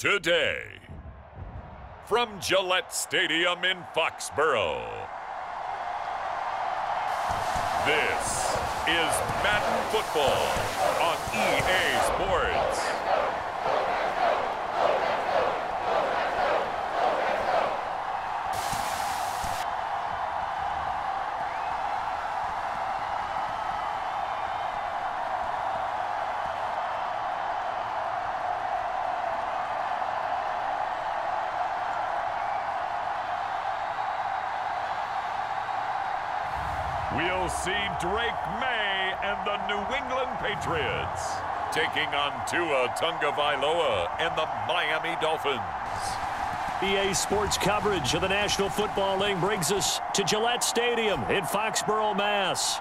today. From Gillette Stadium in Foxborough, this is Madden Football on EA Sports. We'll see Drake Maye and the New England Patriots taking on Tua Tagovailoa and the Miami Dolphins. EA Sports coverage of the National Football League brings us to Gillette Stadium in Foxborough, Mass.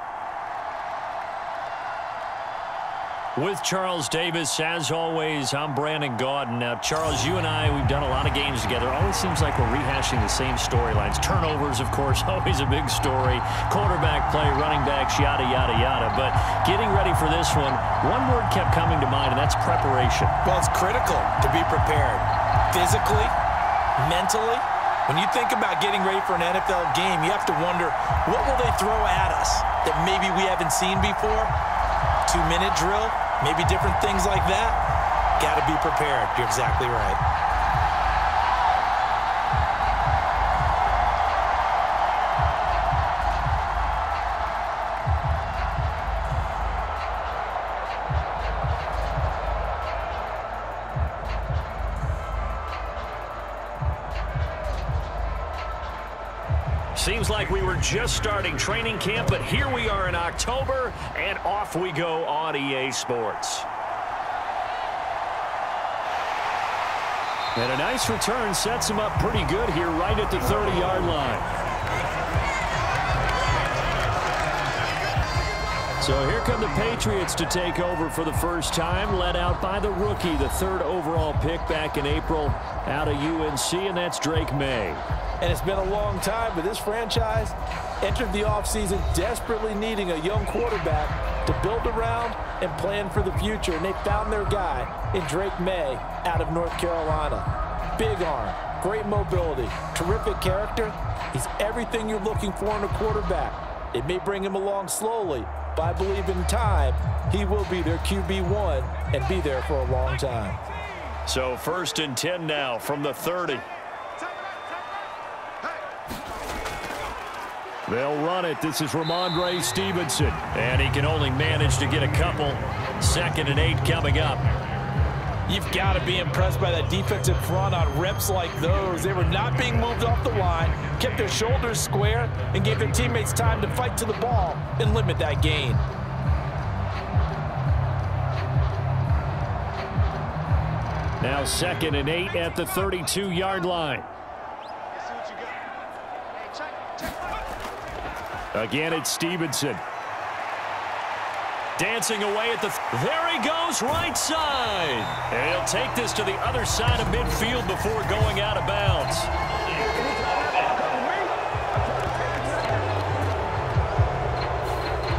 With Charles Davis, as always, I'm Brandon Gaudin. Now, Charles, you and I, we've done a lot of games together. Always seems like we're rehashing the same storylines. Turnovers, of course, always a big story. Quarterback play, running backs, yada, yada, yada. But getting ready for this one word kept coming to mind, and that's preparation. Well, it's critical to be prepared physically, mentally. When you think about getting ready for an NFL game, you have to wonder, what will they throw at us that maybe we haven't seen before? Two-minute drill? Maybe different things like that. Got to be prepared. You're exactly right. Seems like we were just starting training camp, but here we are in October, and off we go on EA Sports. And a nice return sets him up pretty good here right at the 30-yard line. So here come the Patriots to take over for the first time, led out by the rookie, the third overall pick back in April out of UNC, and that's Drake Maye. And it's been a long time, but this franchise entered the offseason desperately needing a young quarterback to build around and plan for the future. And they found their guy in Drake Maye out of North Carolina. Big arm, great mobility, terrific character. He's everything you're looking for in a quarterback. It may bring him along slowly, but I believe in time, he will be their QB1 and be there for a long time. So 1st and 10 now from the 30. They'll run it. This is Ramondre Stevenson. And he can only manage to get a couple. 2nd and 8 coming up. You've got to be impressed by that defensive front on reps like those. They were not being moved off the line, kept their shoulders square, and gave their teammates time to fight to the ball and limit that gain. Now 2nd and 8 at the 32-yard line. Again, it's Stevenson. Dancing away at the... There he goes, right side. And he'll take this to the other side of midfield before going out of bounds.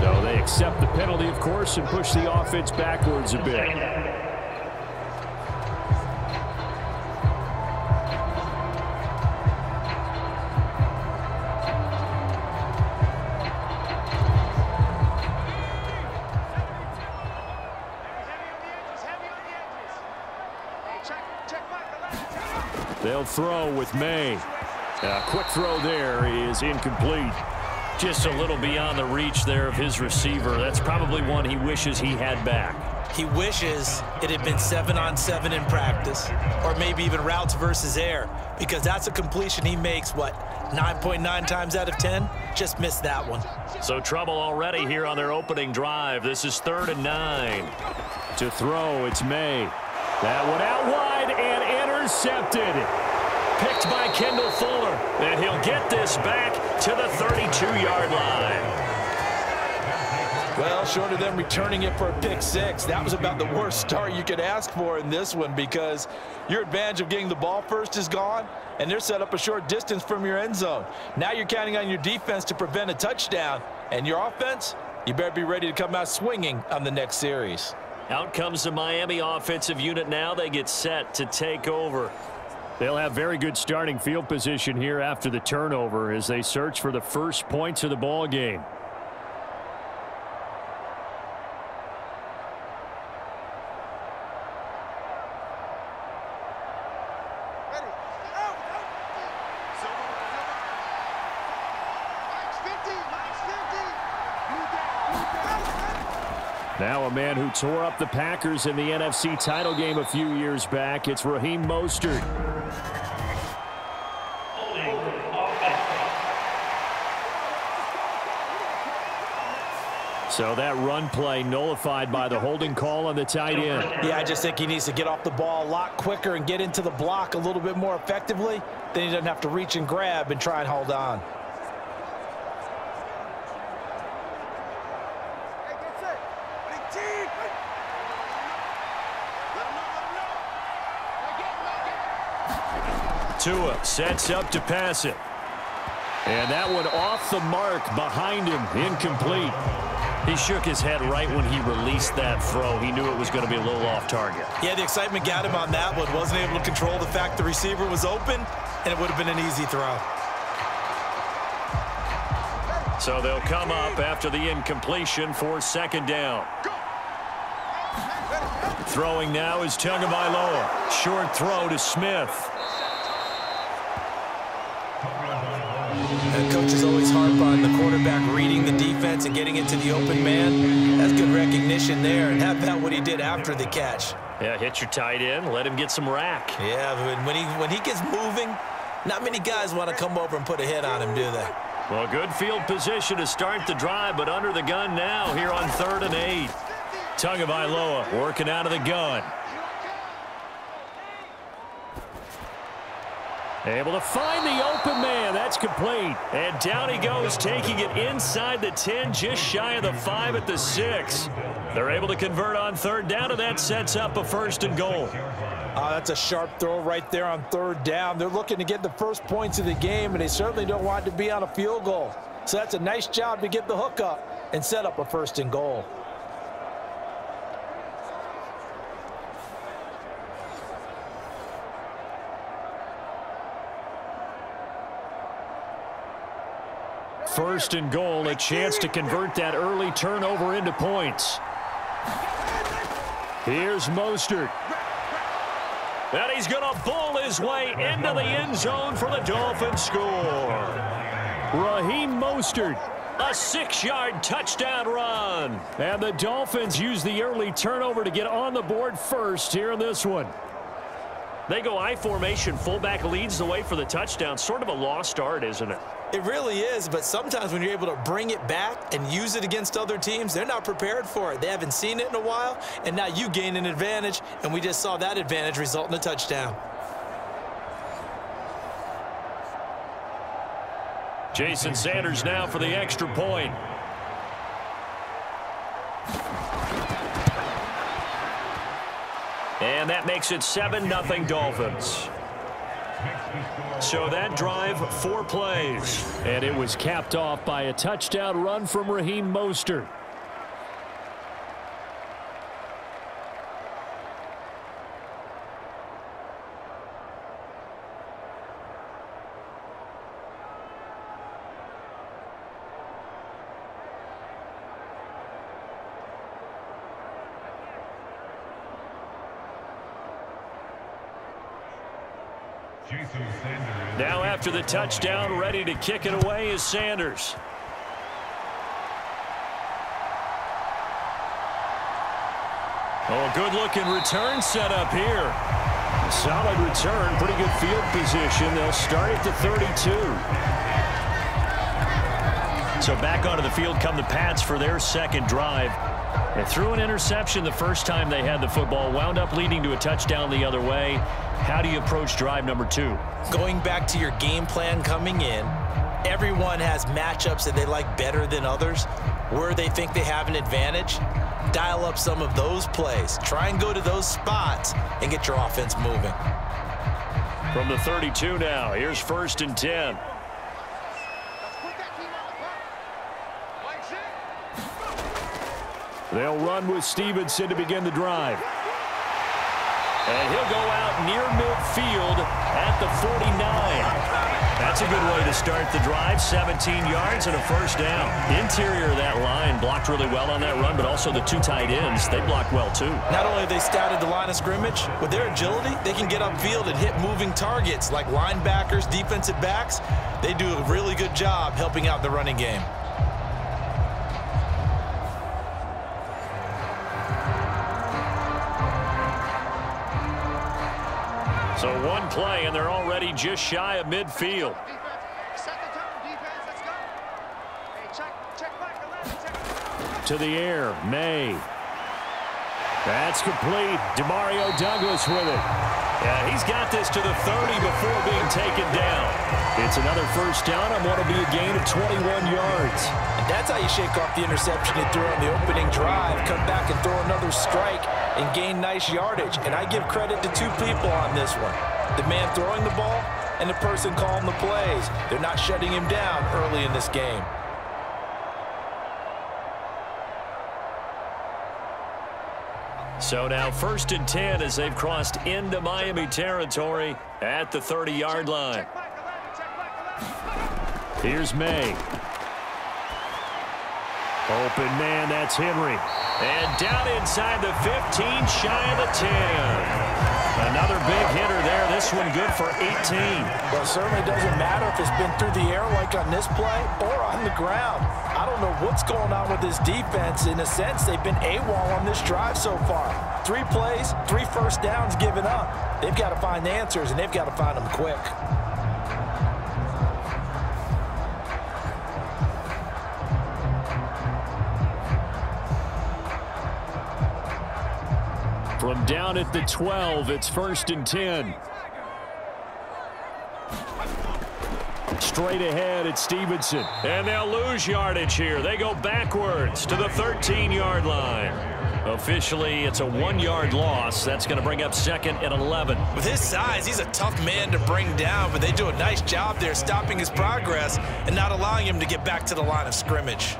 So they accept the penalty, of course, and push the offense backwards a bit. They'll throw with Maye. A quick throw there is incomplete. Just a little beyond the reach there of his receiver. That's probably one he wishes he had back. He wishes it had been 7-on-7 in practice, or maybe even routes versus air, because that's a completion he makes, what, 9.9 times out of 10? Just missed that one. So trouble already here on their opening drive. This is 3rd and 9. To throw, it's Maye. That one out wide and intercepted. Picked by Kendall Fuller. And he'll get this back to the 32-yard line. Well, short of them returning it for a pick-6, that was about the worst start you could ask for in this one, because your advantage of getting the ball first is gone, and they're set up a short distance from your end zone. Now you're counting on your defense to prevent a touchdown, and your offense, you better be ready to come out swinging on the next series. Out comes the Miami offensive unit now. They get set to take over. They'll have very good starting field position here after the turnover as they search for the first points of the ball game. Now a man who tore up the Packers in the NFC title game a few years back. It's Raheem Mostert. So that run play nullified by the holding call on the tight end. Yeah, I just think he needs to get off the ball a lot quicker and get into the block a little bit more effectively. Then he doesn't have to reach and grab and try and hold on. Tua sets up to pass it. And that one off the mark, behind him, incomplete. He shook his head right when he released that throw. He knew it was going to be a little off target. Yeah, the excitement got him on that one. Wasn't able to control the fact the receiver was open, and it would have been an easy throw. So they'll come up after the incompletion for second down. Throwing now is Tagovailoa. Short throw to Smith. And coaches always harp on the quarterback reading the defense and getting into the open man. That's good recognition there, and have that what he did after the catch. Yeah, hit your tight end, let him get some rack. Yeah, when he gets moving, not many guys want to come over and put a hit on him, do they? Well, good field position to start the drive, but under the gun now here on 3rd and 8. Tagovailoa working out of the gun. Able to find the open man. That's complete. And down he goes, taking it inside the 10, just shy of the 5 at the 6. They're able to convert on 3rd down, and that sets up a 1st and goal. That's a sharp throw right there on 3rd down. They're looking to get the first points of the game, and they certainly don't want to be on a field goal. So that's a nice job to get the hook up and set up a 1st and goal. First and goal, a chance to convert that early turnover into points. Here's Mostert. And he's going to bull his way into the end zone for the Dolphins score. Raheem Mostert, a 6-yard touchdown run. And the Dolphins use the early turnover to get on the board first here in this one. They go I formation, fullback leads the way for the touchdown. Sort of a lost art, isn't it? It really is, but sometimes when you're able to bring it back and use it against other teams, they're not prepared for it. They haven't seen it in a while, and now you gain an advantage, and we just saw that advantage result in a touchdown. Jason Sanders now for the extra point. And that makes it 7-0 Dolphins. So that drive, 4 plays. And it was capped off by a touchdown run from Raheem Mostert. Now after the touchdown, ready to kick it away is Sanders. Oh, good-looking return set up here. Solid return, pretty good field position. They'll start at the 32. So back onto the field come the Pats for their 2nd drive. And threw an interception the first time they had the football, wound up leading to a touchdown the other way. How do you approach drive number 2? Going back to your game plan coming in, everyone has matchups that they like better than others, where they think they have an advantage. Dial up some of those plays. Try and go to those spots and get your offense moving. From the 32 now, here's 1st and 10. They'll run with Stevenson to begin the drive. And he'll go out near midfield at the 49. That's a good way to start the drive. 17 yards and a first down. Interior of that line blocked really well on that run, but also the two tight ends, they blocked well too. Not only have they scouted the line of scrimmage, with their agility, they can get upfield and hit moving targets like linebackers, defensive backs. They do a really good job helping out the running game. So one play, and they're already just shy of midfield. To the air, Maye. That's complete. DeMario Douglas with it. Yeah, he's got this to the 30 before being taken down. It's another first down on what will be a gain of 21 yards. And that's how you shake off the interception you threw on the opening drive, come back and throw another strike, and gain nice yardage. And I give credit to two people on this one, the man throwing the ball and the person calling the plays. They're not shutting him down early in this game. So now first and 10 as they've crossed into Miami territory at the 30-yard line. Here's Maye. Open man, that's Henry. And down inside the 15, shy of the 10. Another big hitter there. This one good for 18. Well, it certainly doesn't matter if it's been through the air like on this play or on the ground. I don't know what's going on with this defense. In a sense, they've been AWOL on this drive so far. 3 plays, 3 first downs given up. They've got to find the answers, and they've got to find them quick. From down at the 12, it's first and 10. Straight ahead at Stevenson. And they'll lose yardage here. They go backwards to the 13-yard line. Officially, it's a 1-yard loss. That's going to bring up second and 11. With his size, he's a tough man to bring down, but they do a nice job there stopping his progress and not allowing him to get back to the line of scrimmage.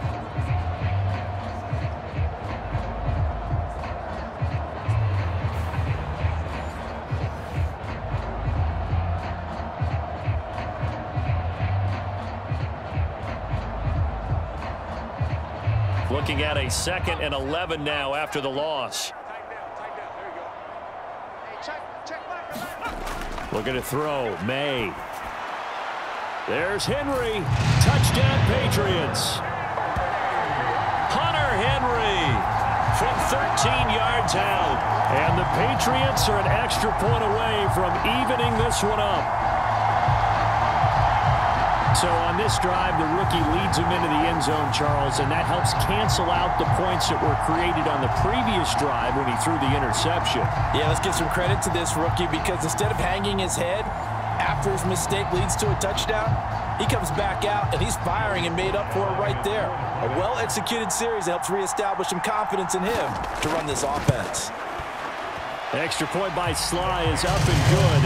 Looking at a second and 11 now after the loss. Looking to throw, Maye. There's Henry. Touchdown, Patriots. Hunter Henry from 13 yards out. And the Patriots are an extra point away from evening this one up. So on this drive, the rookie leads him into the end zone, Charles, and that helps cancel out the points that were created on the previous drive when he threw the interception. Yeah, let's give some credit to this rookie because instead of hanging his head after his mistake leads to a touchdown, he comes back out and he's firing and made up for it right there. A well-executed series that helps reestablish some confidence in him to run this offense. Extra point by Sly is up and good,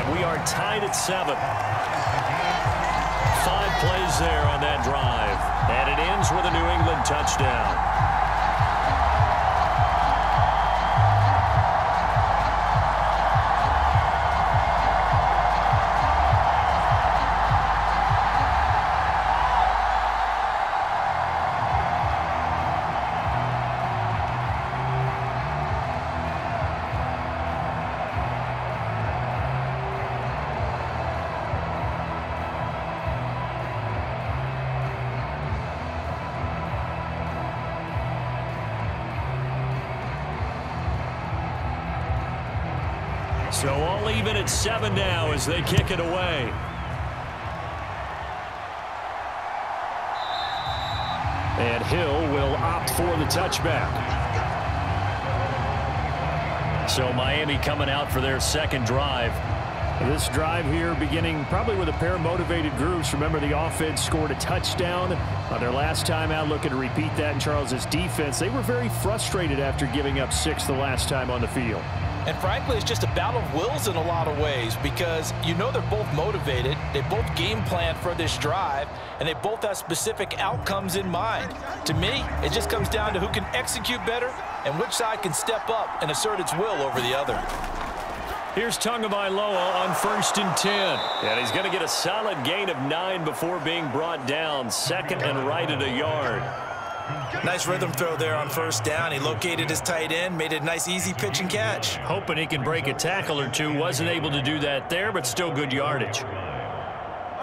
and we are tied at 7. 5 plays there on that drive, and it ends with a New England touchdown. So all even at 7 now as they kick it away. And Hill will opt for the touchback. So Miami coming out for their second drive. This drive here beginning probably with a pair of motivated groups. Remember, the offense scored a touchdown on their last time out, looking to repeat that in Charles's defense. They were very frustrated after giving up 6 the last time on the field. And frankly, it's just a battle of wills in a lot of ways, because you know they're both motivated, they both game plan for this drive, and they both have specific outcomes in mind. To me, it just comes down to who can execute better and which side can step up and assert its will over the other. Here's Tagovailoa on 1st and 10. And he's going to get a solid gain of 9 before being brought down. Second and right at a yard. Nice rhythm throw there on 1st down. He located his tight end, made a nice easy pitch and catch. Hoping he can break a tackle or two. Wasn't able to do that there, but still good yardage.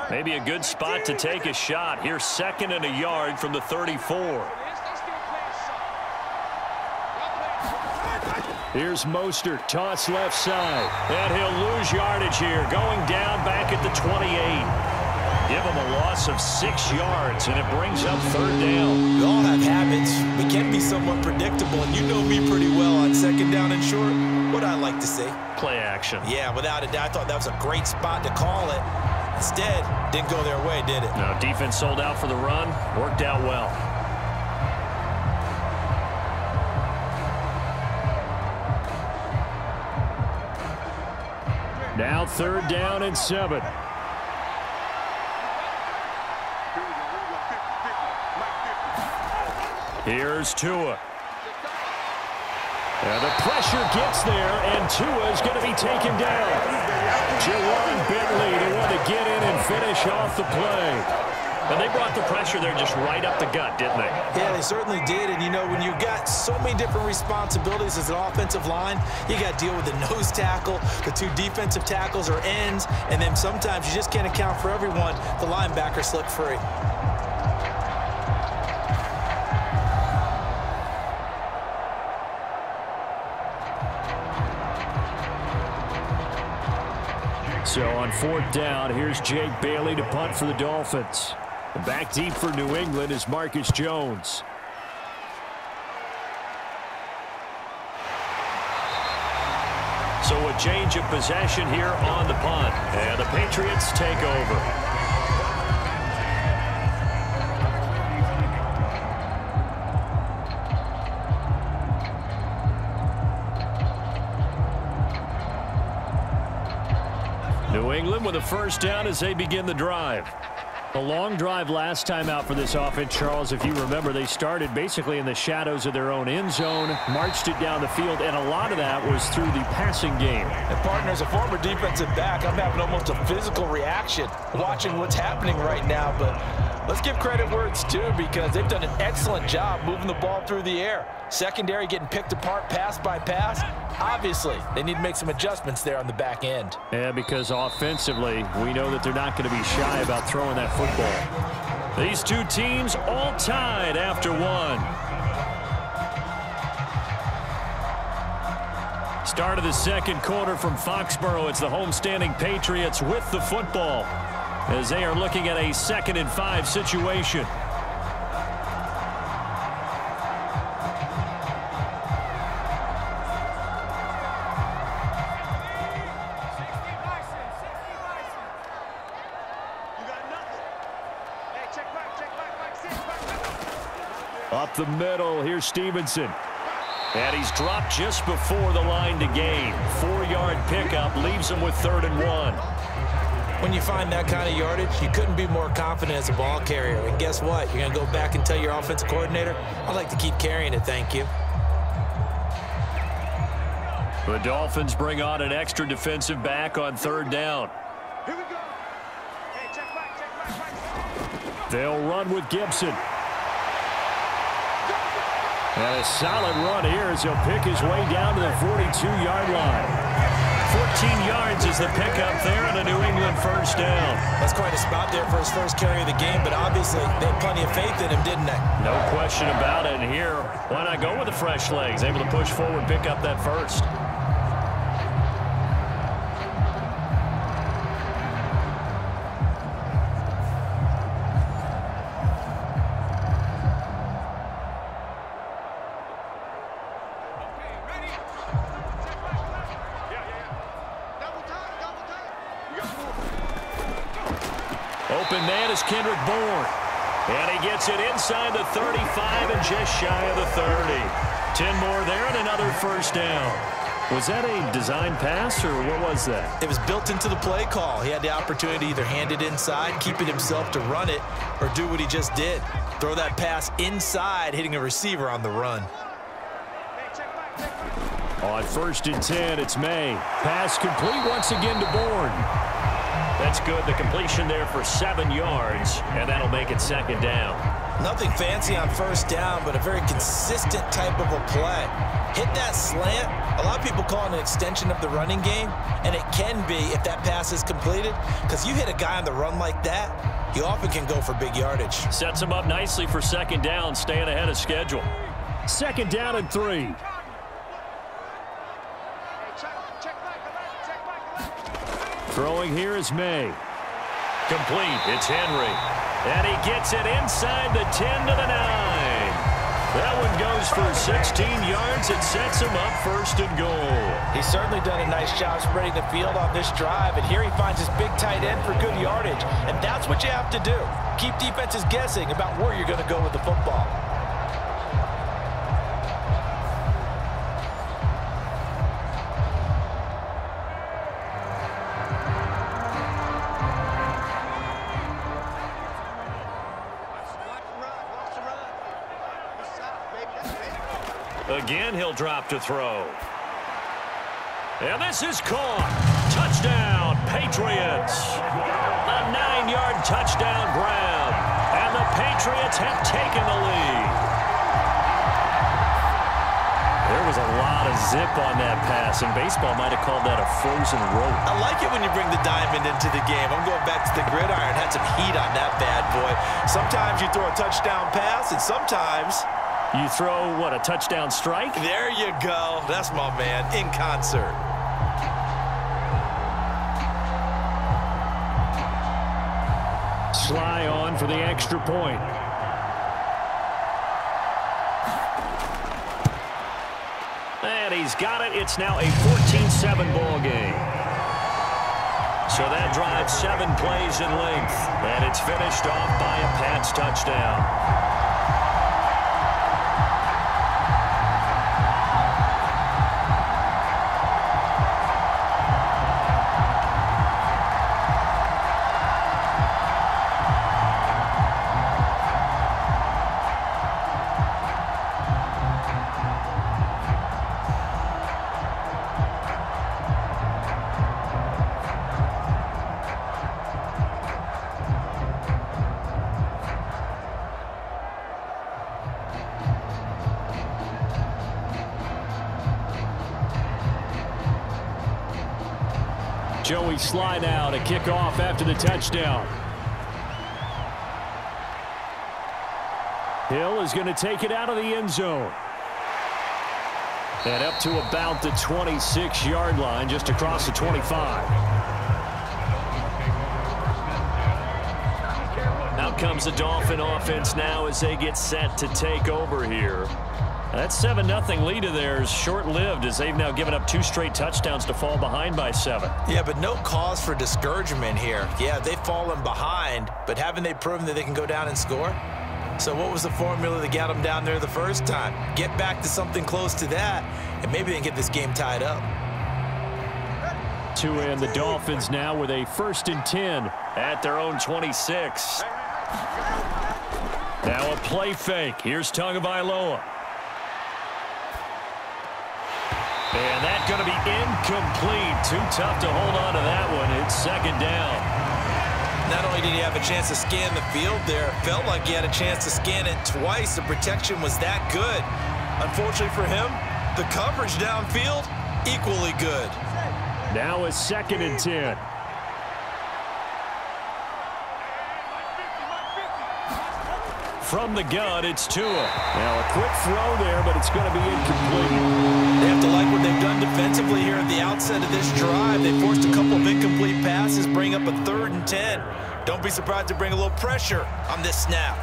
Maybe a good spot to take a shot. Here's 2nd and a yard from the 34. Here's Mostert, toss left side. And he'll lose yardage here, going down back at the 28. Give them a loss of 6 yards, and it brings up 3rd down. We all have habits. We can be somewhat predictable, and you know me pretty well on 2nd down and short. What I like to say? Play action. Yeah, without a doubt. I thought that was a great spot to call it. Instead, didn't go their way, did it? No, defense sold out for the run. Worked out well. Now 3rd down and 7. Here's Tua. And the pressure gets there, and Tua is going to be taken down. Jawan Bentley, they want to get in and finish off the play. And they brought the pressure there just right up the gut, didn't they? Yeah, they certainly did. And, you know, when you've got so many different responsibilities as an offensive line, you got to deal with the nose tackle, the 2 defensive tackles or ends, and then sometimes you just can't account for everyone. The linebacker slipped free. So on 4th down, here's Jake Bailey to punt for the Dolphins. And back deep for New England is Marcus Jones. So a change of possession here on the punt. And the Patriots take over. New England with a 1st down as they begin the drive. A long drive last time out for this offense, Charles. If you remember, they started basically in the shadows of their own end zone, marched it down the field, and a lot of that was through the passing game. And partner, as a former defensive back, I'm having almost a physical reaction watching what's happening right now. But let's give credit where it's due, because they've done an excellent job moving the ball through the air. Secondary getting picked apart pass by pass. Obviously, they need to make some adjustments there on the back end. Yeah, because offensively, we know that they're not going to be shy about throwing that football. These two teams all tied after one. Start of the 2nd quarter from Foxborough. It's the homestanding Patriots with the football as they are looking at a 2nd and 5 situation. Up the middle, here's Stevenson. And he's dropped just before the line to gain. 4-yard pickup leaves him with 3rd and 1. When you find that kind of yardage, you couldn't be more confident as a ball carrier. And guess what? You're going to go back and tell your offensive coordinator, I'd like to keep carrying it, thank you. The Dolphins bring on an extra defensive back on 3rd down. Here we go. Hey, check back, check back, check back. They'll run with Gibson. And a solid run here as he'll pick his way down to the 42-yard line. 14 yards is the pickup there on a New England 1st down. That's quite a spot there for his first carry of the game, but obviously they had plenty of faith in him, didn't they? No question about it. And here, why not go with the fresh legs? Able to push forward, pick up that first. Kendrick Bourne, and he gets it inside the 35 and just shy of the 30. 10 more there and another 1st down. Was that a design pass, or what was that? It was built into the play call. He had the opportunity to either hand it inside, keep it himself to run it, or do what he just did. Throw that pass inside, hitting a receiver on the run. On first and 10, it's Maye. Pass complete once again to Bourne. That's good. The completion there for 7 yards, and that'll make it second down. Nothing fancy on first down, but a very consistent type of a play. Hit that slant. A lot of people call it an extension of the running game, and it can be if that pass is completed, because you hit a guy on the run like that, you often can go for big yardage. Sets him up nicely for second down, staying ahead of schedule. Second down and 3. Throwing here is Maye. Complete. It's Henry. And he gets it inside the 10 to the 9. That one goes for 16 yards. It sets him up first and goal. He's certainly done a nice job spreading the field on this drive. And here he finds his big tight end for good yardage. And that's what you have to do. Keep defenses guessing about where you're going to go with the football. Again, he'll drop to throw. And this is caught. Touchdown, Patriots. A 9-yard touchdown grab. And the Patriots have taken the lead. There was a lot of zip on that pass, and baseball might have called that a frozen rope. I like it when you bring the diamond into the game. I'm going back to the gridiron. Had some heat on that bad boy. Sometimes you throw a touchdown pass, and sometimes... you throw, what, a touchdown strike? There you go. That's my man in concert. Sly on for the extra point. And he's got it. It's now a 14-7 ball game. So that drive 7 plays in length. And it's finished off by a Pats touchdown. Joey Sly now to kick off after the touchdown. Hill is going to take it out of the end zone. And up to about the 26-yard line, just across the 25. Out comes the Dolphin offense now as they get set to take over here. That 7-0 lead of theirs short-lived as they've now given up 2 straight touchdowns to fall behind by 7. Yeah, but no cause for discouragement here. Yeah, they've fallen behind, but haven't they proven that they can go down and score? So what was the formula that got them down there the first time? Get back to something close to that, and maybe they can get this game tied up. Two in the Dolphins now with a first and 10 at their own 26. Now a play fake. Here's Tagovailoa. And that's going to be incomplete. Too tough to hold on to that one. It's second down. Not only did he have a chance to scan the field there, it felt like he had a chance to scan it twice. The protection was that good. Unfortunately for him, the coverage downfield, equally good. Now a second and 10. From the gun, it's Tua. Now a quick throw there, but it's going to be incomplete. They have to like what they've done defensively here at the outset of this drive. They forced a couple of incomplete passes, bring up a 3rd and 10. Don't be surprised to bring a little pressure on this snap.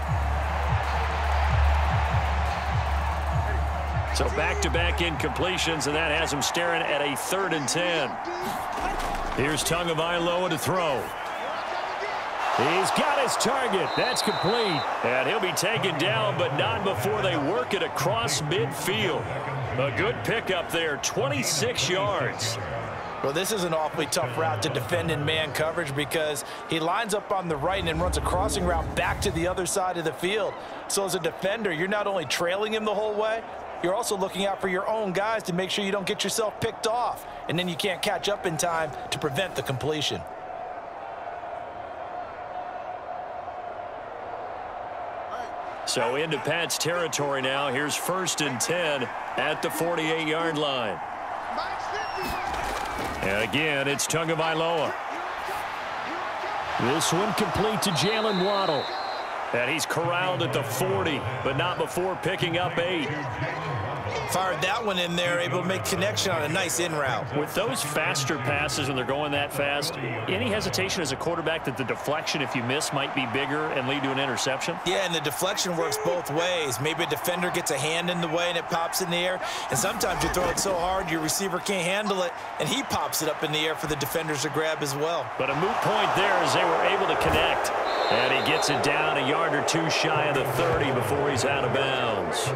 So back-to-back incompletions, and that has them staring at a 3rd and 10. Here's Tagovailoa to throw. He's got his target. That's complete. And he'll be taken down, but not before they work it across midfield. A good pickup there, 26 yards. Well, this is an awfully tough route to defend in man coverage because he lines up on the right and runs a crossing route back to the other side of the field. So as a defender, you're not only trailing him the whole way, you're also looking out for your own guys to make sure you don't get yourself picked off. And then you can't catch up in time to prevent the completion. So into Pats territory now. Here's 1st and 10 at the 48-yard line. And again, it's Tagovailoa. This one complete to Jaylen Waddle. And he's corralled at the 40, but not before picking up 8. Fired that one in there, able to make connection on a nice in route. With those faster passes when they're going that fast, any hesitation as a quarterback that the deflection, if you miss, might be bigger and lead to an interception? Yeah, and the deflection works both ways. Maybe a defender gets a hand in the way and it pops in the air, and sometimes you throw it so hard your receiver can't handle it, and he pops it up in the air for the defenders to grab as well. But a moot point there as they were able to connect, and he gets it down a yard or two shy of the 30 before he's out of bounds.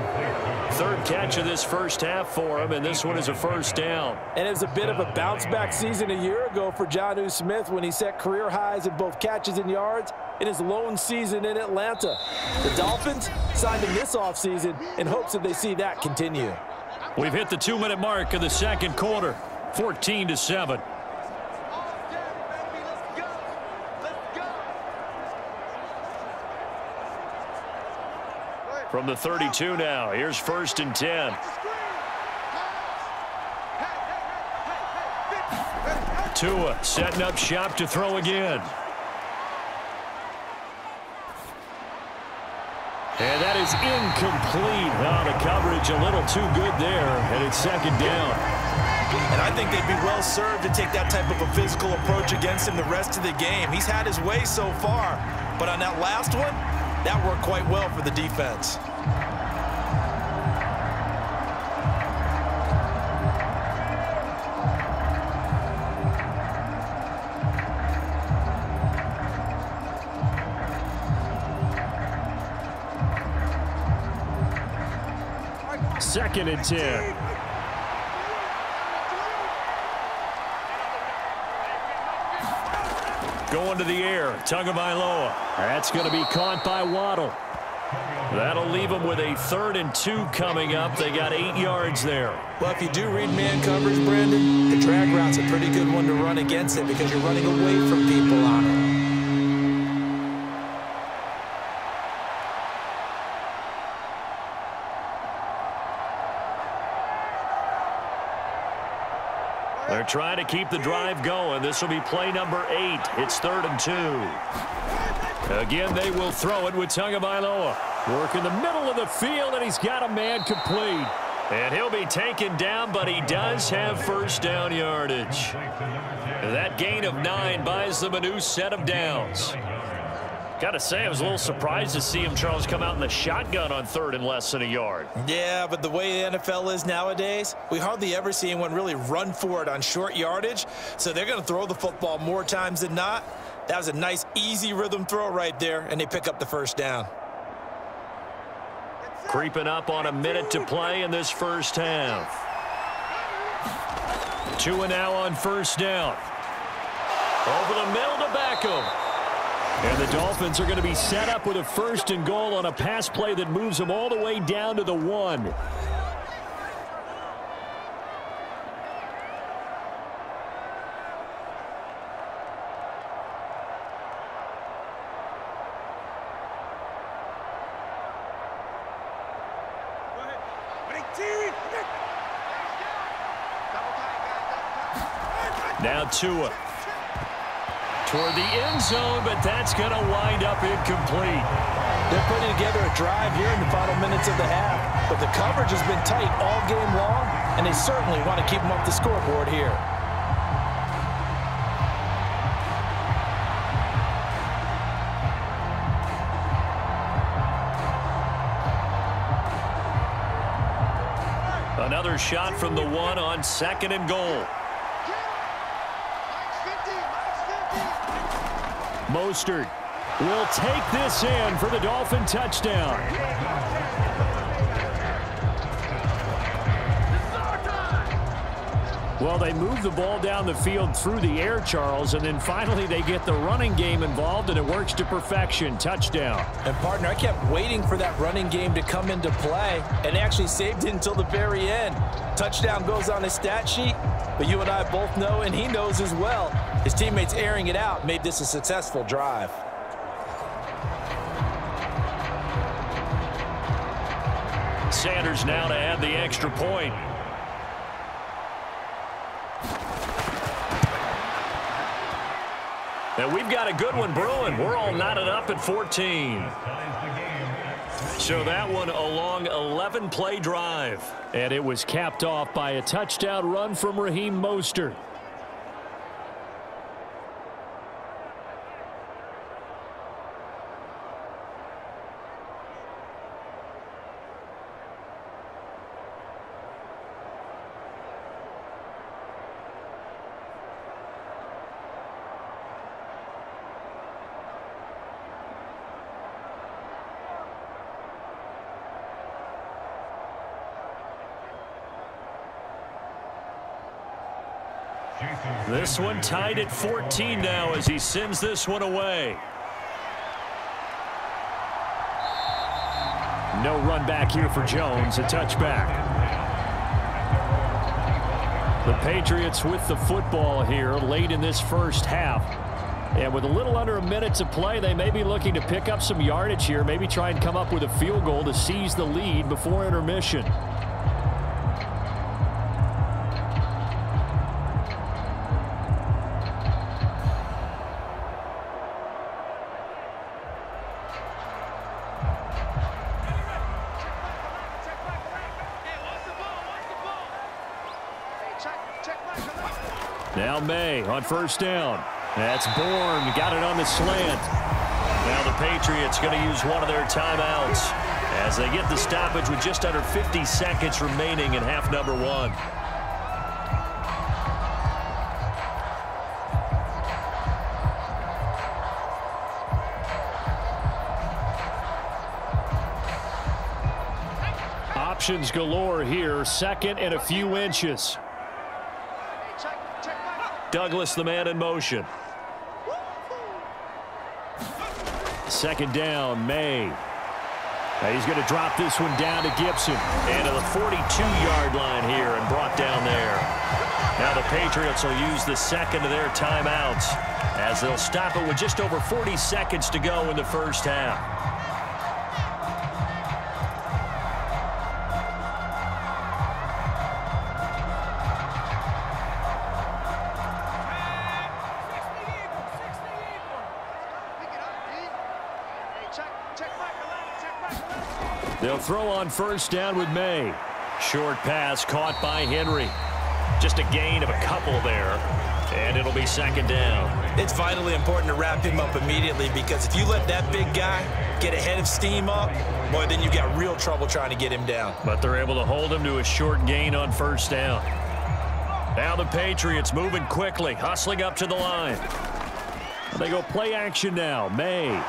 Third catch of this first half for him, and this one is a 1st down. And it was a bit of a bounce-back season a year ago for Jonnu Smith when he set career highs in both catches and yards in his lone season in Atlanta. The Dolphins signed him this offseason in hopes that they see that continue. We've hit the 2-minute mark of the 2nd quarter, 14-7. From the 32 now, here's 1st and 10. Tua setting up shop to throw again. And that is incomplete. Oh, the coverage a little too good there, and it's 2nd down. And I think they'd be well served to take that type of a physical approach against him the rest of the game. He's had his way so far, but on that last one, that worked quite well for the defense. Second and 10. Going to the air, Tagovailoa. That's going to be caught by Waddle. That'll leave him with a 3rd and 2 coming up. They got 8 yards there. Well, if you do read man coverage, Brandon, the drag route's a pretty good one to run against it because you're running away from people on it. They're trying to keep the drive going. This will be play number 8. It's 3rd and 2. Again, they will throw it with Tagovailoa. Work in the middle of the field, and he's got a man complete. And he'll be taken down, but he does have 1st down yardage. And that gain of 9 buys them a new set of downs. Gotta say, I was a little surprised to see him, Charles, come out in the shotgun on 3rd and less than a yard. Yeah, but the way the NFL is nowadays, we hardly ever see anyone really run for it on short yardage, so they're gonna throw the football more times than not. That was a nice, easy rhythm throw right there, and they pick up the 1st down. Creeping up on a minute to play in this first half. Tua now on 1st down. Over the middle to Beckham. And the Dolphins are going to be set up with a 1st and goal on a pass play that moves them all the way down to the 1. Now Tua. Toward the end zone, but that's going to wind up incomplete. They're putting together a drive here in the final minutes of the half, but the coverage has been tight all game long, and they certainly want to keep them off the scoreboard here. Another shot from the 1 on 2nd and goal. Mostert will take this in for the Dolphin touchdown. Well, they move the ball down the field through the air, Charles, and then finally they get the running game involved, and it works to perfection. Touchdown. And, partner, I kept waiting for that running game to come into play and actually saved it until the very end. Touchdown goes on his stat sheet, but you and I both know, and he knows as well, his teammates airing it out made this a successful drive. Sanders now to add the extra point. And we've got a good one brewing. We're all knotted up at 14. So that one a long 11-play drive. And it was capped off by a touchdown run from Raheem Mostert. This one tied at 14 now as he sends this one away. No run back here for Jones, a touchback. The Patriots with the football here late in this first half. And with a little under a minute to play, they may be looking to pick up some yardage here, maybe try and come up with a field goal to seize the lead before intermission. Maye on first down. That's Bourne. Got it on the slant. Now the Patriots going to use one of their timeouts as they get the stoppage with just under 50 seconds remaining in half number one. Options galore here. Second and a few inches. Douglas, the man in motion. Second down, Maye. Now he's going to drop this one down to Gibson. And to the 42-yard line here and brought down there. Now the Patriots will use the second of their timeouts as they'll stop it with just over 40 seconds to go in the first half. They'll throw on first down with Maye. Short pass caught by Henry. Just a gain of a couple there, and it'll be second down. It's vitally important to wrap him up immediately because if you let that big guy get ahead of steam up, boy, then you've got real trouble trying to get him down. But they're able to hold him to a short gain on first down. Now the Patriots moving quickly, hustling up to the line. They go play action now, Maye.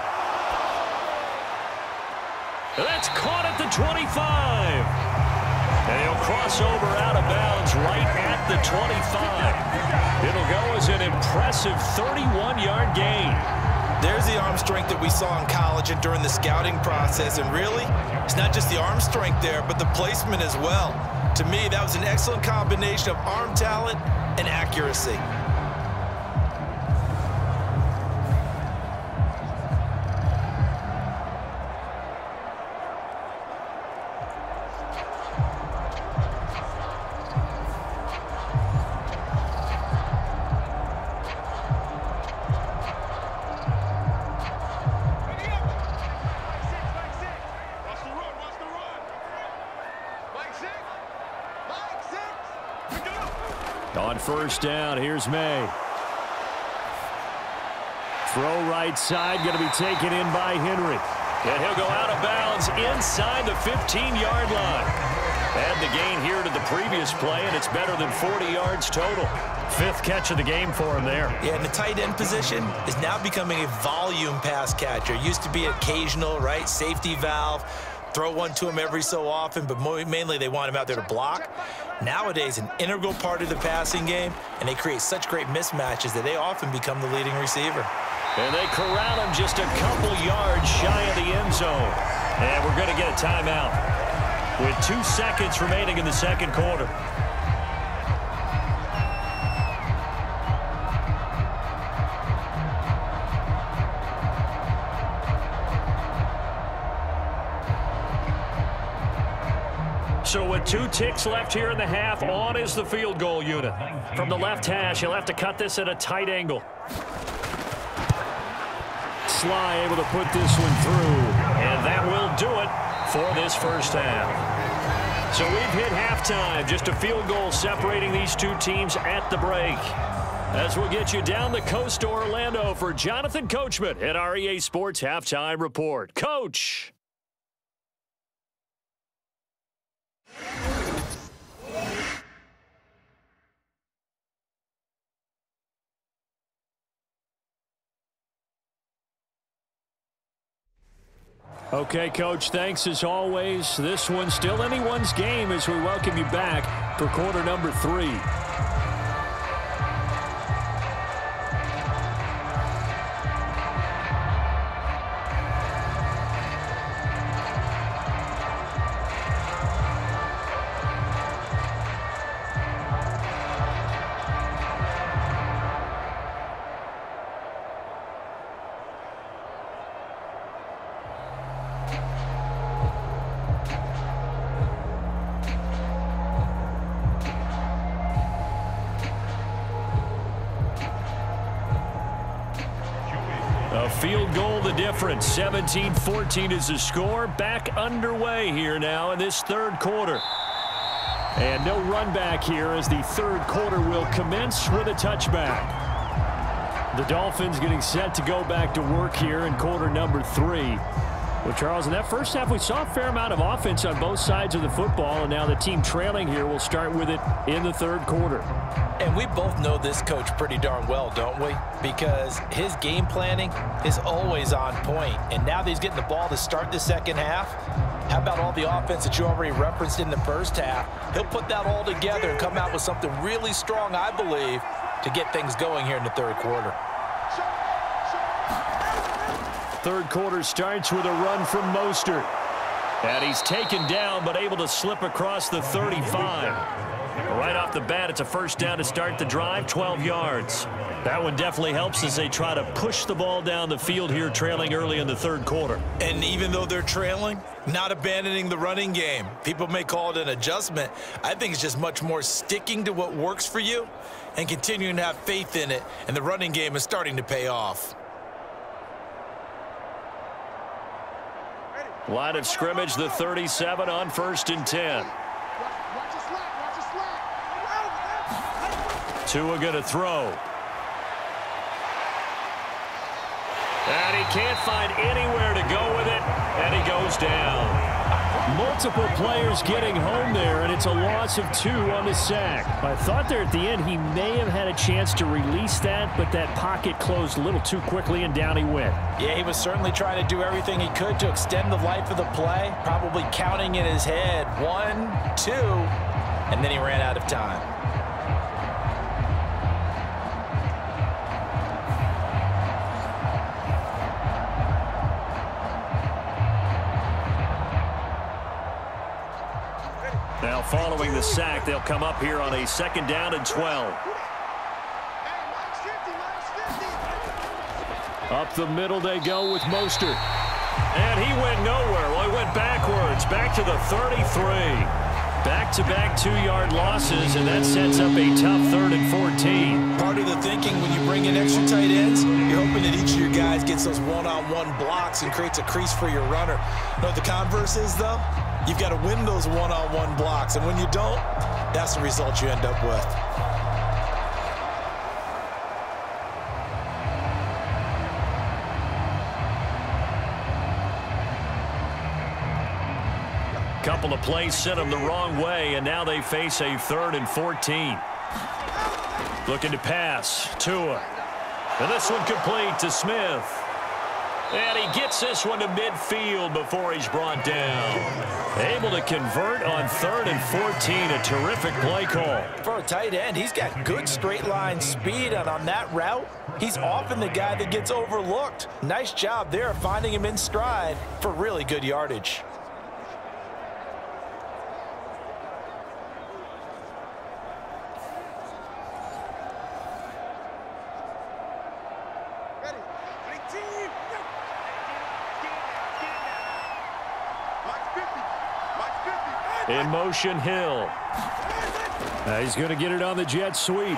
That's caught at the 25. And he'll cross over out of bounds right at the 25. It'll go as an impressive 31-yard gain. There's the arm strength that we saw in college and during the scouting process. And really, it's not just the arm strength there, but the placement as well. To me, that was an excellent combination of arm talent and accuracy. First down, here's Maye. Throw right side, going to be taken in by Henry. And he'll go out of bounds inside the 15-yard line. Add the gain here to the previous play, and it's better than 40 yards total. Fifth catch of the game for him there. Yeah, and the tight end position is now becoming a volume pass catcher. It used to be occasional, right? Safety valve. throw one to him every so often, but mainly they want him out there to block. Nowadays, an integral part of the passing game, and they create such great mismatches that they often become the leading receiver. And they corral him just a couple yards shy of the end zone. And we're going to get a timeout with 2 seconds remaining in the second quarter. So with 2 ticks left here in the half, on is the field goal unit. From the left hash, he'll have to cut this at a tight angle. Sly able to put this one through, and that will do it for this first half. So we've hit halftime, just a field goal separating these two teams at the break. As we'll get you down the coast to Orlando for Jonathan Coachman at EA Sports Halftime Report. Coach! Okay, Coach, thanks as always. This one's still anyone's game as we welcome you back for quarter number 3. Field goal the difference. 17-14 is the score. Back underway here now in this third quarter. And no run back here as the third quarter will commence with a touchback. The Dolphins getting set to go back to work here in quarter number 3. Well, Charles, in that first half, we saw a fair amount of offense on both sides of the football, and now the team trailing here will start with it in the third quarter. And we both know this coach pretty darn well, don't we? Because his game planning is always on point. And now that he's getting the ball to start the second half, how about all the offense that you already referenced in the first half? He'll put that all together and come out with something really strong, I believe, to get things going here in the third quarter. Third quarter starts with a run from Mostert. And he's taken down, but able to slip across the 35. Right off the bat, it's a first down to start the drive, 12 yards. That one definitely helps as they try to push the ball down the field here, trailing early in the third quarter. And even though they're trailing, not abandoning the running game. People may call it an adjustment. I think it's just much more sticking to what works for you and continuing to have faith in it. And the running game is starting to pay off. Line of scrimmage, the 37 on first and 10. Tua going to throw. And he can't find anywhere to go with it, and he goes down. Multiple players getting home there, and it's a loss of 2 on the sack. I thought there at the end he may have had a chance to release that, but that pocket closed a little too quickly, and down he went. Yeah, he was certainly trying to do everything he could to extend the life of the play, probably counting in his head. 1, 2, and then he ran out of time. Now following the sack, they'll come up here on a second down and 12. Up the middle they go with Mostert. And he went nowhere. Well, he went backwards, back to the 33. Back-to-back 2-yard losses, and that sets up a tough third and 14. Part of the thinking when you bring in extra tight ends, you're hoping that each of your guys gets those one-on-one blocks and creates a crease for your runner. You know what the converse is, though? You've got to win those one-on-one blocks, and when you don't, that's the result you end up with. Couple of plays sent them the wrong way, and now they face a third and 14. Looking to pass, Tua. And this one complete to Smith. And he gets this one to midfield before he's brought down. Able to convert on 3rd and 14, a terrific play call. For a tight end, he's got good straight line speed, and on that route, he's often the guy that gets overlooked. Nice job there finding him in stride for really good yardage. In motion, Hill. He's going to get it on the jet sweep. There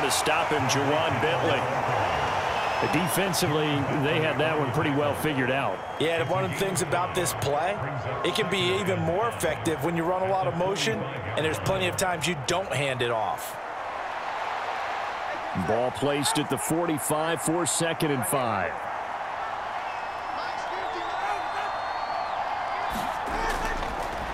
to stop him, Jawan Bentley. But defensively, they had that one pretty well figured out. Yeah, one of the things about this play, it can be even more effective when you run a lot of motion, and there's plenty of times you don't hand it off. Ball placed at the 45 for 2nd and 5.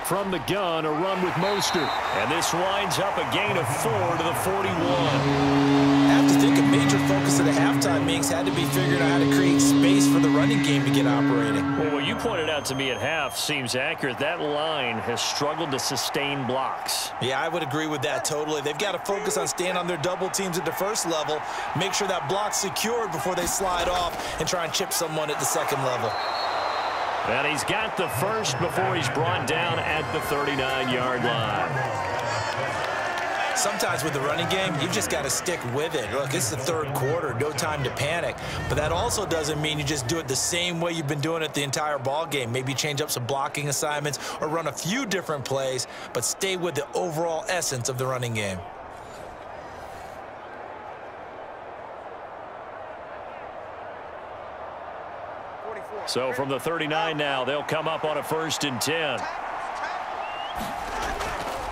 From the gun, a run with Mostert. And this winds up a gain of 4 to the 41. I have to think a major focus of the halftime meetings had to be figuring out how to create space for the running game to get operating. Well, what you pointed out to me at half seems accurate. That line has struggled to sustain blocks. Yeah, I would agree with that totally. They've got to focus on staying on their double teams at the first level, make sure that block's secured before they slide off and try and chip someone at the second level. And he's got the first before he's brought down at the 39-yard line. Sometimes with the running game, you've just got to stick with it. Look, it's the 3rd quarter, no time to panic. But that also doesn't mean you just do it the same way you've been doing it the entire ball game. Maybe change up some blocking assignments or run a few different plays, but stay with the overall essence of the running game. So from the 39 now, they'll come up on a 1st and 10.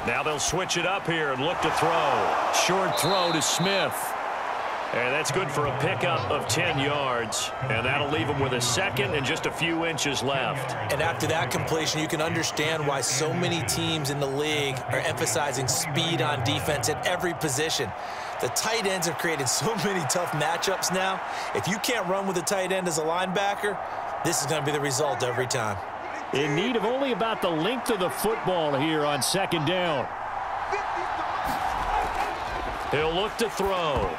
Now they'll switch it up here and look to throw. Short throw to Smith. And that's good for a pickup of 10 yards. And that'll leave them with a 2nd and just a few inches left. And after that completion, you can understand why so many teams in the league are emphasizing speed on defense at every position. The tight ends have created so many tough matchups now. If you can't run with a tight end as a linebacker, this is going to be the result every time. In need of only about the length of the football here on 2nd down. He'll look to throw.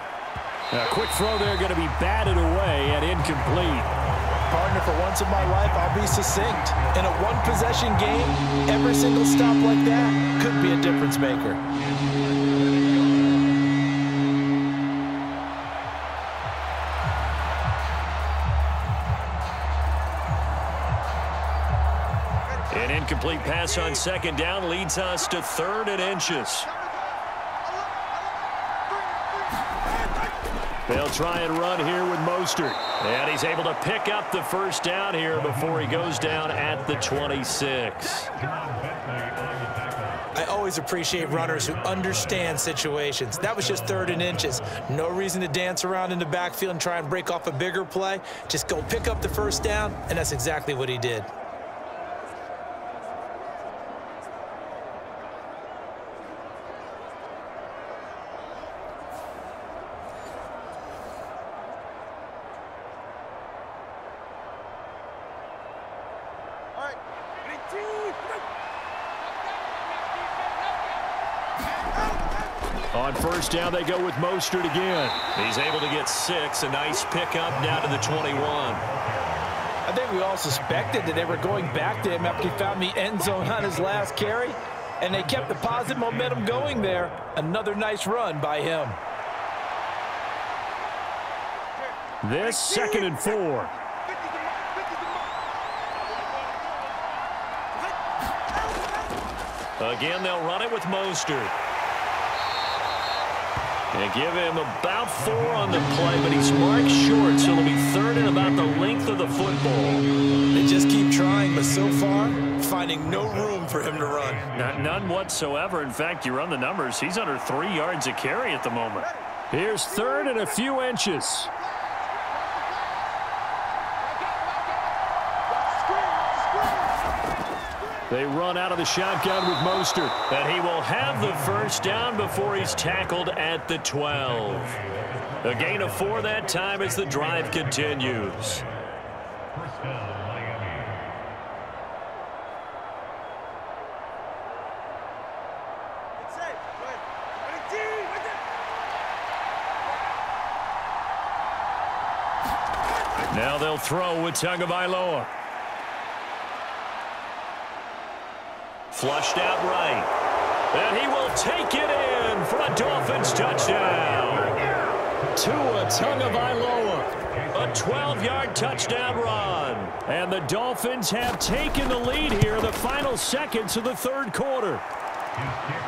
A quick throw there, going to be batted away and incomplete. Partner, for once in my life, I'll be succinct. In a one-possession game, every single stop like that could be a difference maker. An incomplete pass on 2nd down leads us to 3rd and inches. They'll try and run here with Mostert. And he's able to pick up the 1st down here before he goes down at the 26. I always appreciate runners who understand situations. That was just 3rd and inches. No reason to dance around in the backfield and try and break off a bigger play. Just go pick up the 1st down, and that's exactly what he did. On 1st down, they go with Mostert again. He's able to get 6, a nice pickup down to the 21. I think we all suspected that they were going back to him after he found the end zone on his last carry, and they kept the positive momentum going there. Another nice run by him. This 2nd and 4. Again, they'll run it with Mostert. And give him about 4 on the play, but he's marked short, so it'll be 3rd and about the length of the football. They just keep trying, but so far, finding no room for him to run. None whatsoever. In fact, you run the numbers, he's under 3 yards a carry at the moment. Here's 3rd and a few inches. They run out of the shotgun with Mostert. And he will have the first down before he's tackled at the 12. A gain of 4 that time as the drive continues. Now they'll throw with Tagovailoa. Flushed out right. And he will take it in for a Dolphins touchdown. Tua Tagovailoa. A 12-yard touchdown run. And the Dolphins have taken the lead here, the final seconds of the third quarter.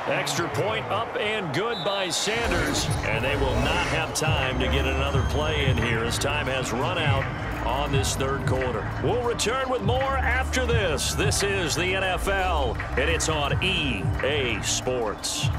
Extra point up and good by Sanders, and they will not have time to get another play in here as time has run out on this third quarter. We'll return with more after this. This is the NFL, and it's on EA Sports.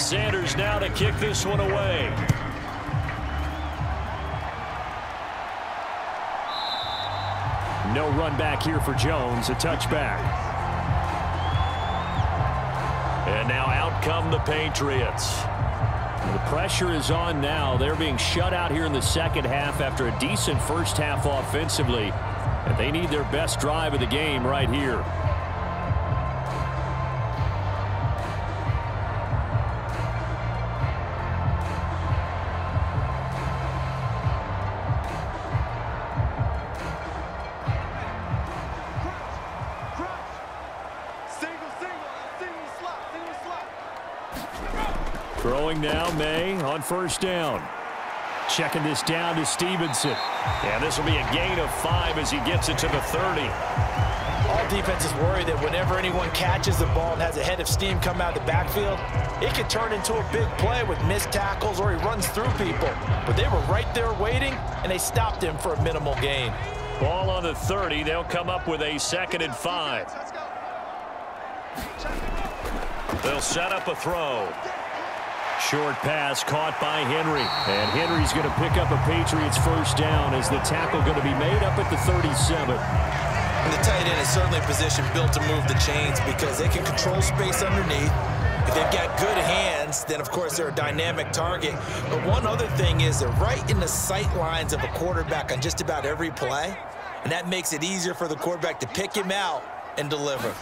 Sanders now to kick this one away. No run back here for Jones, a touchback. And now out come the Patriots. The pressure is on now. They're being shut out here in the second half after a decent first half offensively. And they need their best drive of the game right here. Throwing now, Maye on first down. Checking this down to Stevenson. And this will be a gain of 5 as he gets it to the 30. All defense is worried that whenever anyone catches the ball and has a head of steam come out of the backfield, it could turn into a big play with missed tackles or he runs through people. But they were right there waiting, and they stopped him for a minimal gain. Ball on the 30. They'll come up with a 2nd and 5. They'll set up a throw. Short pass caught by Henry. And Henry's going to pick up a Patriots first down as the tackle going to be made up at the 37. And the tight end is certainly a position built to move the chains because they can control space underneath. If they've got good hands, then, of course, they're a dynamic target. But one other thing is they're right in the sight lines of a quarterback on just about every play. And that makes it easier for the quarterback to pick him out and deliver.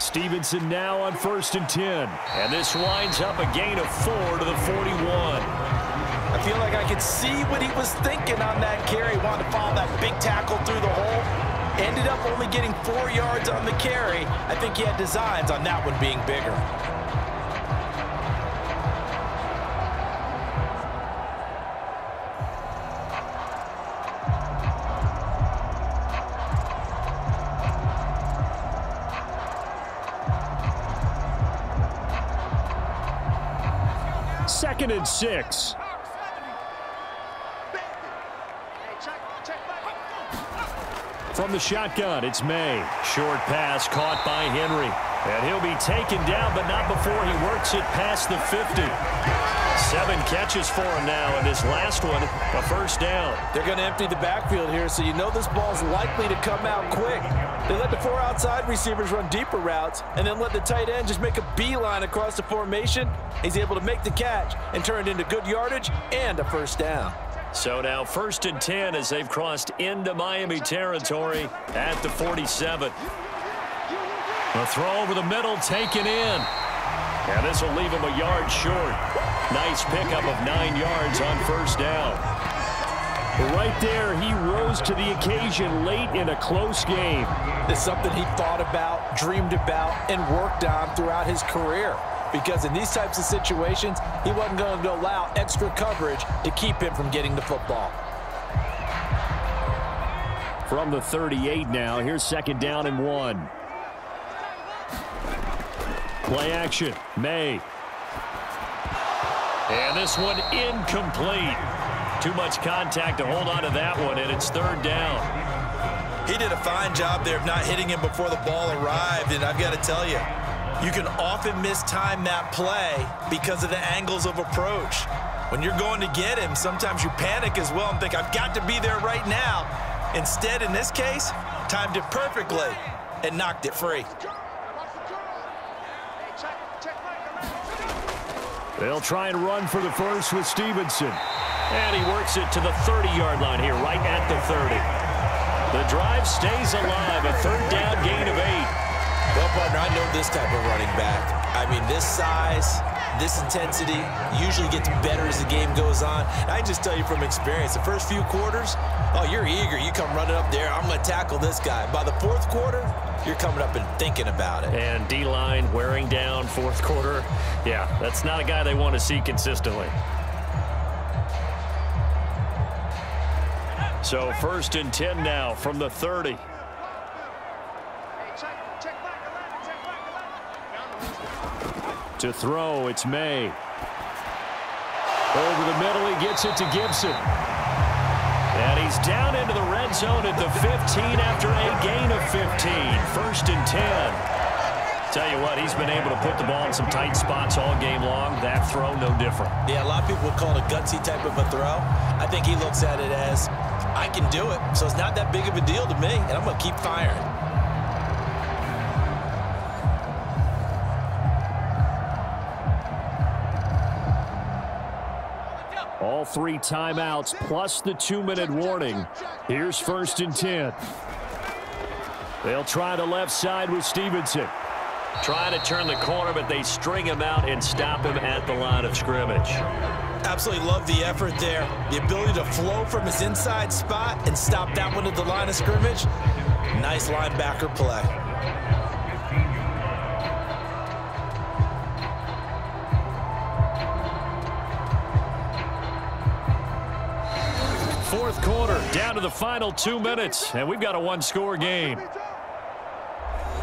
Stevenson now on 1st and 10. And this winds up a gain of 4 to the 41. I feel like I could see what he was thinking on that carry. Wanted to follow that big tackle through the hole. Ended up only getting 4 yards on the carry. I think he had designs on that one being bigger. And 6. From the shotgun, it's Maye. Short pass caught by Henry. And he'll be taken down, but not before he works it past the 50. 7 catches for him now, and this last one, a first down. They're going to empty the backfield here, so you know this ball's likely to come out quick. They let the 4 outside receivers run deeper routes and then let the tight end just make a beeline across the formation. He's able to make the catch and turn it into good yardage and a first down. So now 1st and 10 as they've crossed into Miami territory at the 47. A throw over the middle taken in. And this will leave him a yard short. Nice pickup of 9 yards on first down. Right there, he rose to the occasion late in a close game. It's something he thought about, dreamed about, and worked on throughout his career. Because in these types of situations, he wasn't going to allow extra coverage to keep him from getting the football. From the 38 now, here's 2nd down and 1. Play action, Maye. And this one incomplete. Too much contact to hold on to that one, and it's third down. He did a fine job there of not hitting him before the ball arrived, and I've got to tell you, you can often mistime that play because of the angles of approach. When you're going to get him, sometimes you panic as well and think, I've got to be there right now. Instead, in this case, timed it perfectly and knocked it free. They'll try and run for the first with Stevenson. And he works it to the 30-yard line here, right at the 30. The drive stays alive, a third down gain of 8. Well, partner, I know this type of running back. I mean, this size, this intensity usually gets better as the game goes on. And I just tell you from experience, the first few quarters, oh, you're eager. You come running up there, I'm going to tackle this guy. By the fourth quarter, you're coming up and thinking about it. And D-line wearing down fourth quarter. Yeah, that's not a guy they want to see consistently. So first and 10 now from the 30. To throw, it's Maye. Over the middle, he gets it to Gibson. And he's down into the red zone at the 15 after a gain of 15. First and 10. Tell you what, he's been able to put the ball in some tight spots all game long. That throw, no different. Yeah, a lot of people would call it a gutsy type of a throw. I think he looks at it as, I can do it. So it's not that big of a deal to me, and I'm going to keep firing. All three timeouts plus the 2-minute warning. Here's first and 10. They'll try the left side with Stevenson. Trying to turn the corner, but they string him out and stop him at the line of scrimmage. Absolutely love the effort there. The ability to flow from his inside spot and stop that one at the line of scrimmage. Nice linebacker play. Fourth quarter, down to the final 2 minutes, and we've got a one-score game.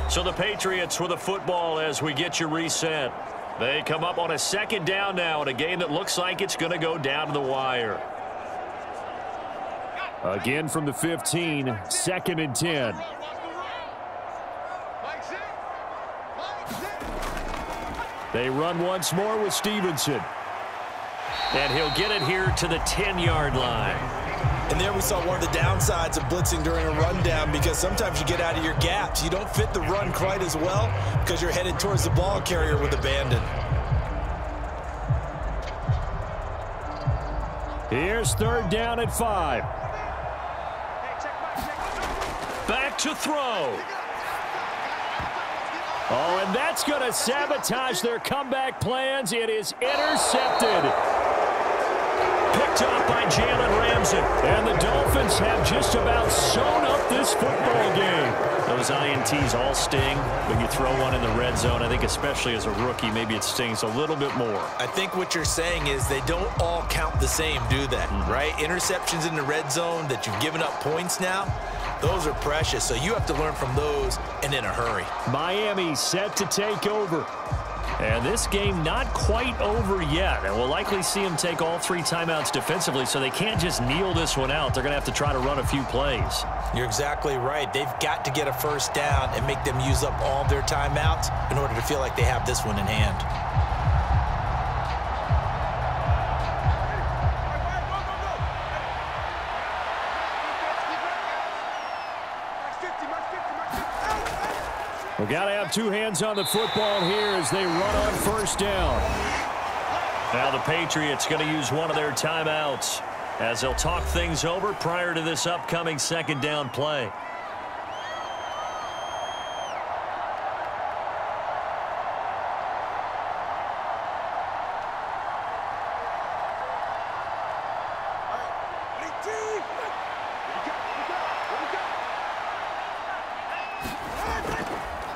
So the Patriots with the football as we get you reset. They come up on a second down now in a game that looks like it's going to go down to the wire. Again from the 15, second and 10. They run once more with Stevenson. And he'll get it here to the 10-yard line. And there we saw one of the downsides of blitzing during a rundown, because sometimes you get out of your gaps. You don't fit the run quite as well because you're headed towards the ball carrier with abandon. Here's third down at 5. Back to throw. Oh, and that's going to sabotage their comeback plans. It is intercepted. Picked up by Jalen Ramsey. And the Dolphins have just about sewn up this football game. Those INTs all sting, but you throw one in the red zone. I think especially as a rookie, maybe it stings a little bit more. I think what you're saying is they don't all count the same, do they? Right? Interceptions in the red zone that you've given up points now, those are precious. So you have to learn from those and in a hurry. Miami set to take over. And this game not quite over yet. And we'll likely see them take all three timeouts defensively, so they can't just kneel this one out. They're going to have to try to run a few plays. You're exactly right. They've got to get a first down and make them use up all their timeouts in order to feel like they have this one in hand. We've got to have two hands on the football here as they run on first down. Now the Patriots going to use one of their timeouts as they'll talk things over prior to this upcoming second down play.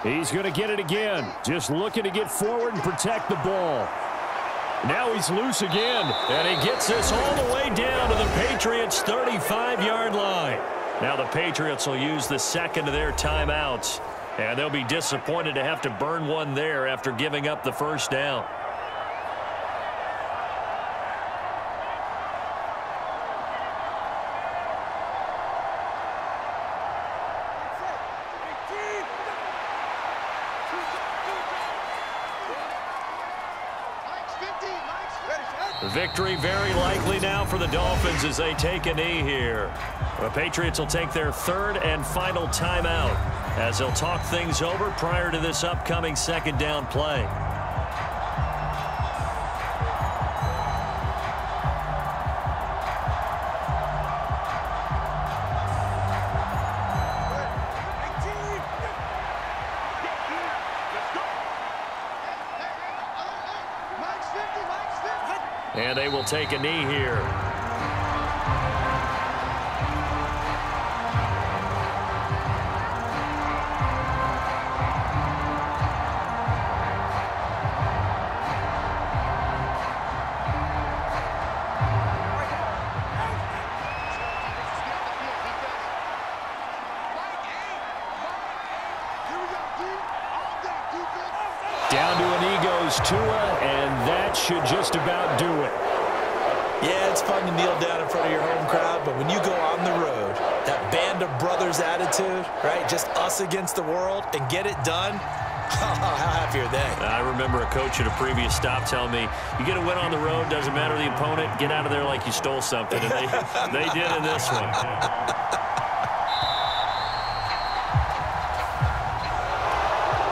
He's going to get it again. Just looking to get forward and protect the ball. Now he's loose again. And he gets this all the way down to the Patriots' 35-yard line. Now the Patriots will use the second of their timeouts. And they'll be disappointed to have to burn one there after giving up the first down. Victory very likely now for the Dolphins as they take a knee here. The Patriots will take their third and final timeout as they'll talk things over prior to this upcoming second down play. And they will take a knee here. Down to a knee goes Tua, and that should just about do it. Yeah, it's fun to kneel down in front of your home crowd, but when you go on the road, that band of brothers attitude, right? Just us against the world and get it done. How happy are they? I remember a coach at a previous stop telling me, you get a win on the road, doesn't matter the opponent, get out of there like you stole something. And they did in this one.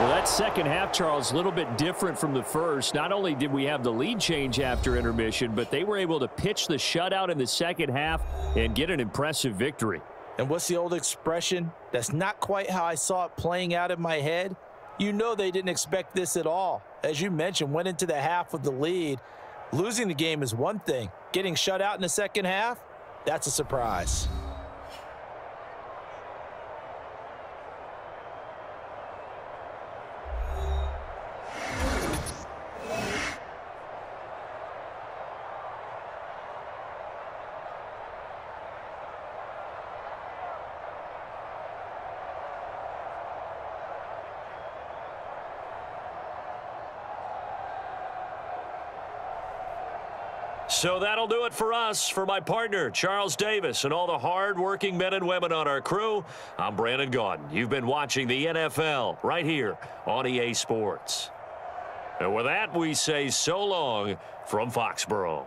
Well, that second half, Charles, a little bit different from the first. Not only did we have the lead change after intermission, but they were able to pitch the shutout in the second half and get an impressive victory. And what's the old expression? That's not quite how I saw it playing out in my head. You know they didn't expect this at all. As you mentioned, went into the half with the lead. Losing the game is one thing. Getting shut out in the second half, that's a surprise. So that'll do it for us. For my partner, Charles Davis, and all the hard-working men and women on our crew, I'm Brandon Gordon. You've been watching the NFL right here on EA Sports. And with that, we say so long from Foxborough.